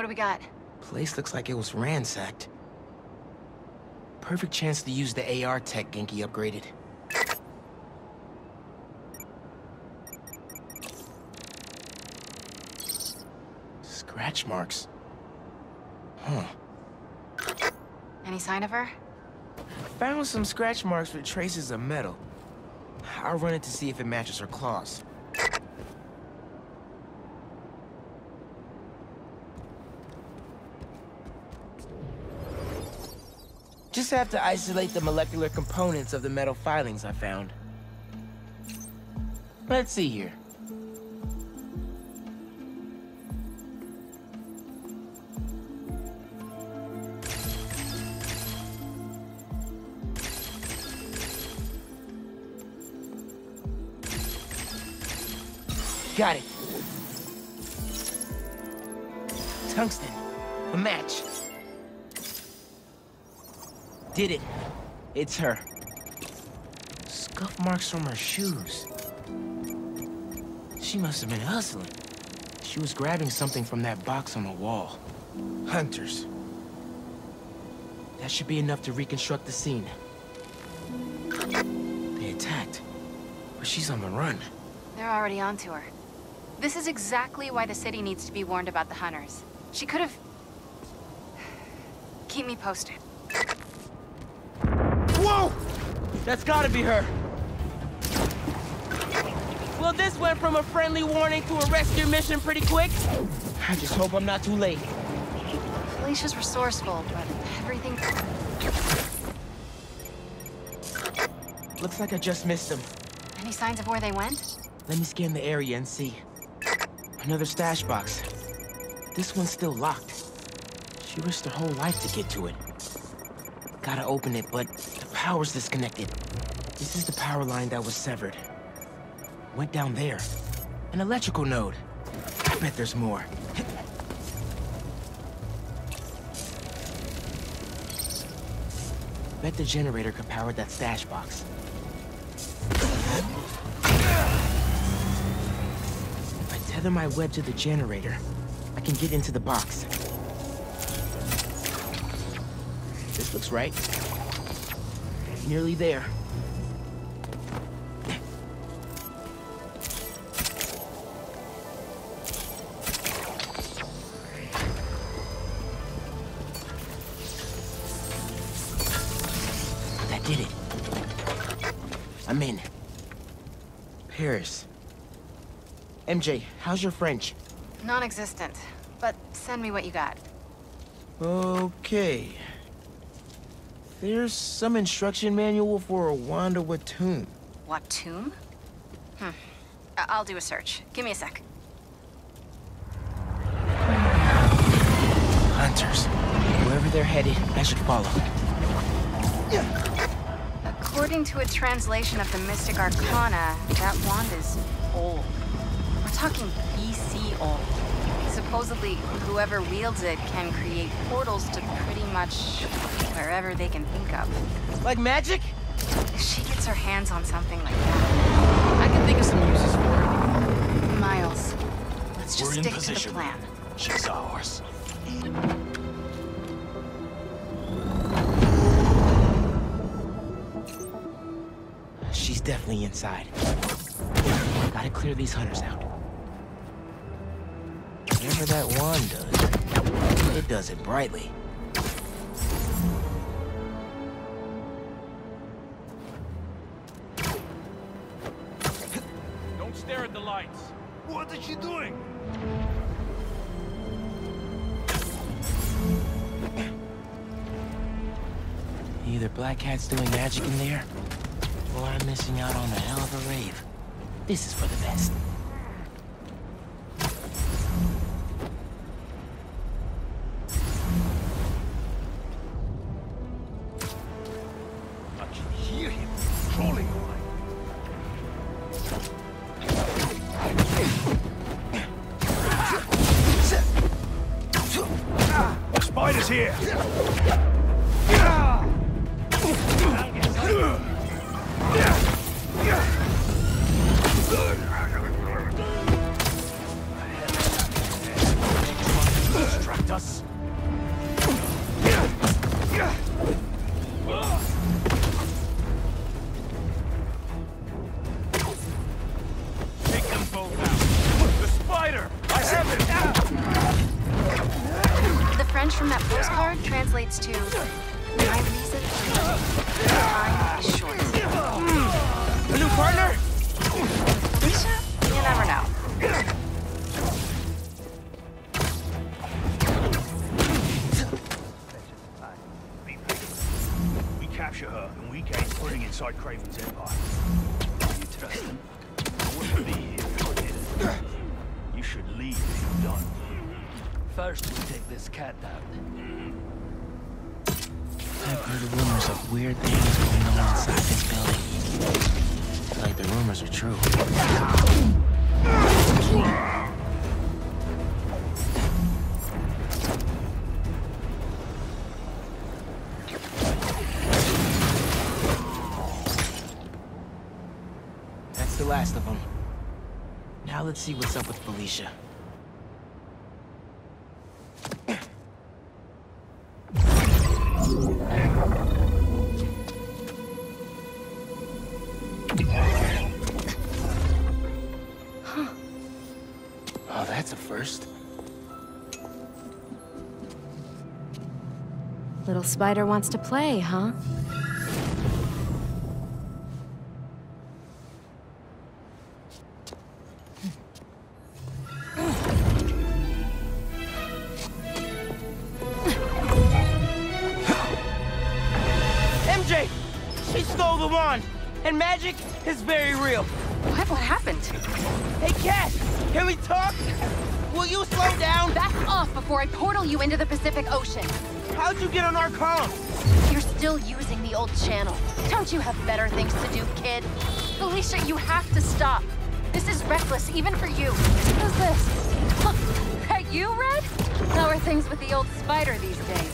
what do we got? Place looks like it was ransacked. Perfect chance to use the AR tech Genki upgraded. Scratch marks. Huh. Any sign of her? Found some scratch marks with traces of metal. I'll run it to see if it matches her claws. Just have to isolate the molecular components of the metal filings I found. Let's see here. Got it. Tungsten. A match. Did it. It's her. Scuff marks from her shoes. She must have been hustling. She was grabbing something from that box on the wall. Hunters. That should be enough to reconstruct the scene. They attacked, but she's on the run. They're already onto her. This is exactly why the city needs to be warned about the hunters. She could have... Keep me posted. Whoa! That's gotta be her. Well, this went from a friendly warning to a rescue mission pretty quick. I just hope I'm not too late. Felicia's resourceful, but everything... Looks like I just missed them. Any signs of where they went? Let me scan the area and see. Another stash box. This one's still locked. She risked her whole life to get to it. Gotta open it, but the power's disconnected. This is the power line that was severed. Went down there. An electrical node. I bet there's more. Bet the generator could power that stash box. Tether my web to the generator. I can get into the box. This looks right. Nearly there. That did it. I'm in. Paris. MJ, how's your French? Non-existent, but send me what you got. Okay. There's some instruction manual for a Wand of Watoomb. Watoomb? Hmm. I'll do a search. Give me a sec. Hunters. Wherever they're headed, I should follow. According to a translation of the Mystic Arcana, that wand is old. Talking BC old. Supposedly, whoever wields it can create portals to pretty much wherever they can think of. Like magic? If she gets her hands on something like that, I can think of some uses for it. Miles, let's just stick to the plan. She's ours. She's definitely inside. Gotta clear these hunters out. Whatever that wand does, it does it brightly. Don't stare at the lights. What is she doing? Either Black Cat's doing magic in there, or I'm missing out on a hell of a rave. This is for the best. Here. challenge from that postcard translates to, my reason for time is short. A new partner? Felicia? You never know. Her and we gain footing inside Kraven's empire. You trust him? I wouldn't be here if I didn't. You should leave if you're done. First, we take this cat down. I've heard rumors of weird things going on inside this building. Like the rumors are true. Last of them. Now let's see what's up with Felicia. Huh. Oh, that's a first. Little spider wants to play, huh? It's very real. What happened? Hey, Cat, can we talk? Will you slow down? Back off before I portal you into the Pacific Ocean. How'd you get on our comms? You're still using the old channel. Don't you have better things to do, kid? Felicia, you have to stop. This is reckless, even for you. Who's this? Look, that you, Red? How are things with the old spider these days?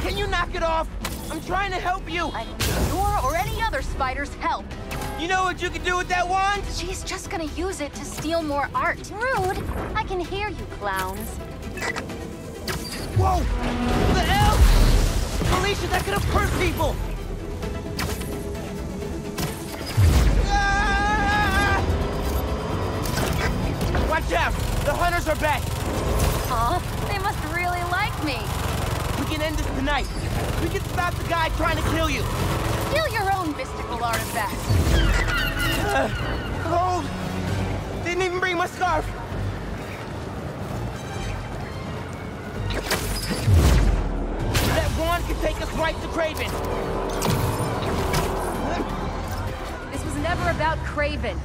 Can you knock it off? I'm trying to help you! I need your or any other spider's help. You know what you can do with that wand? She's just gonna use it to steal more art. Rude! I can hear you, clowns. Whoa! What the hell? Felicia, that could have hurt people! Ah! Watch out! The hunters are back! Aw, they must really like me. We can end this tonight. We can stop the guy trying to kill you. Steal your own mystical artifact. Cold. Didn't even bring my scarf. That wand can take us right to Kraven. This was never about Kraven.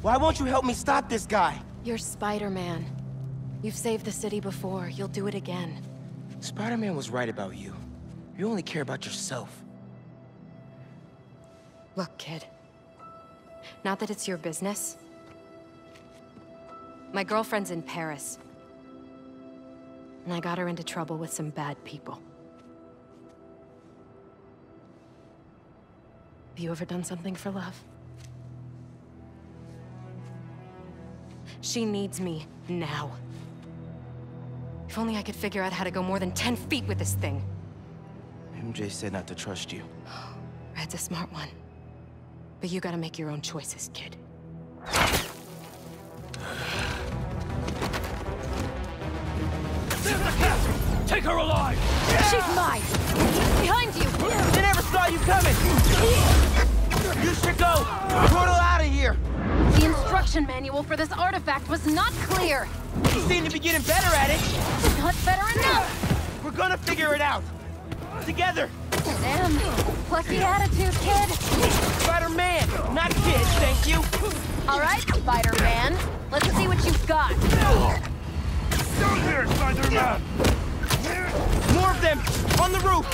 Why won't you help me stop this guy? You're Spider-Man. You've saved the city before. You'll do it again. Spider-Man was right about you. You only care about yourself. Look, kid. Not that it's your business. My girlfriend's in Paris. And I got her into trouble with some bad people. Have you ever done something for love? She needs me now. If only I could figure out how to go more than 10 feet with this thing. MJ said not to trust you. Red's a smart one. But you gotta make your own choices, kid. Take her alive! She's mine! Behind you! They never saw you coming! You should go! Portal out of here! The instruction manual for this artifact was not clear. You seem to be getting better at it. Not better enough. We're gonna figure it out. Together. Damn. Plucky attitude, kid. Spider-Man, not kid, thank you. All right, Spider-Man. Let's see what you've got. Down there, Spider-Man. More of them, on the roof.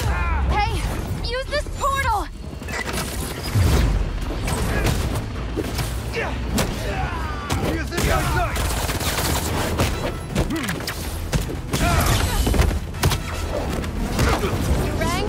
Hey, use this portal. Here's the outside! You rang?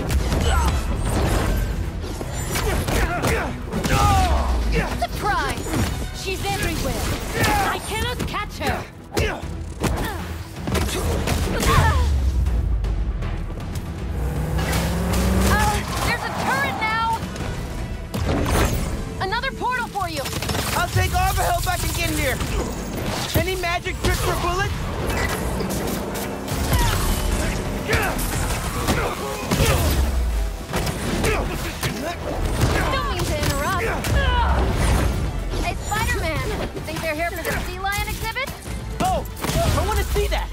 here. Any magic trick for bullets? Don't mean to interrupt. Hey, Spider-Man, think they're here for the sea lion exhibit? Oh, I want to see that.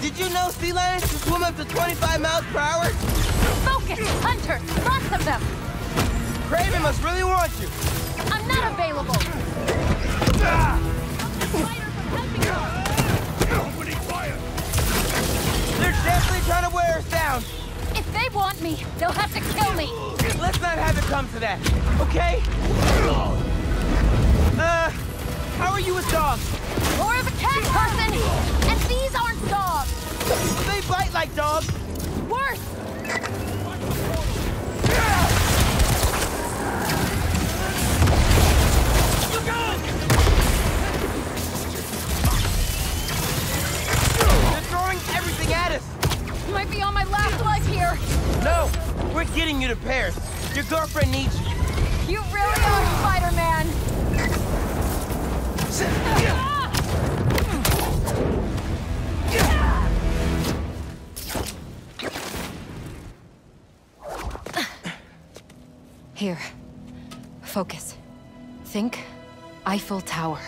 Did you know sea lions can swim up to 25 miles per hour? Focus, Hunter, lots of them. Kraven must really want you. I'm not available. Stop the spider from helping us. Nobody quiet. They're definitely trying to wear us down. If they want me, they'll have to kill me. Let's not have it come to that, okay? How are you with dogs? More of a cat person, and these aren't dogs. They bite like dogs. Worse. Everything at us. You might be on my last leg here. No, we're getting you to Paris. Your girlfriend needs you. You really are Spider-Man. Here, focus. Think Eiffel Tower.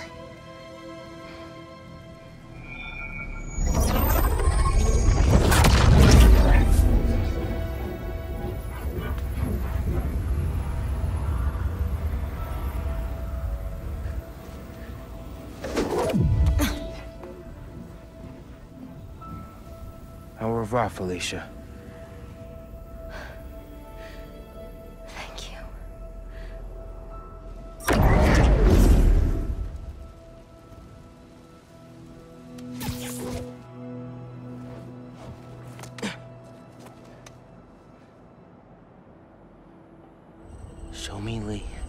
Au revoir, Felicia. Thank you. Show me Lee.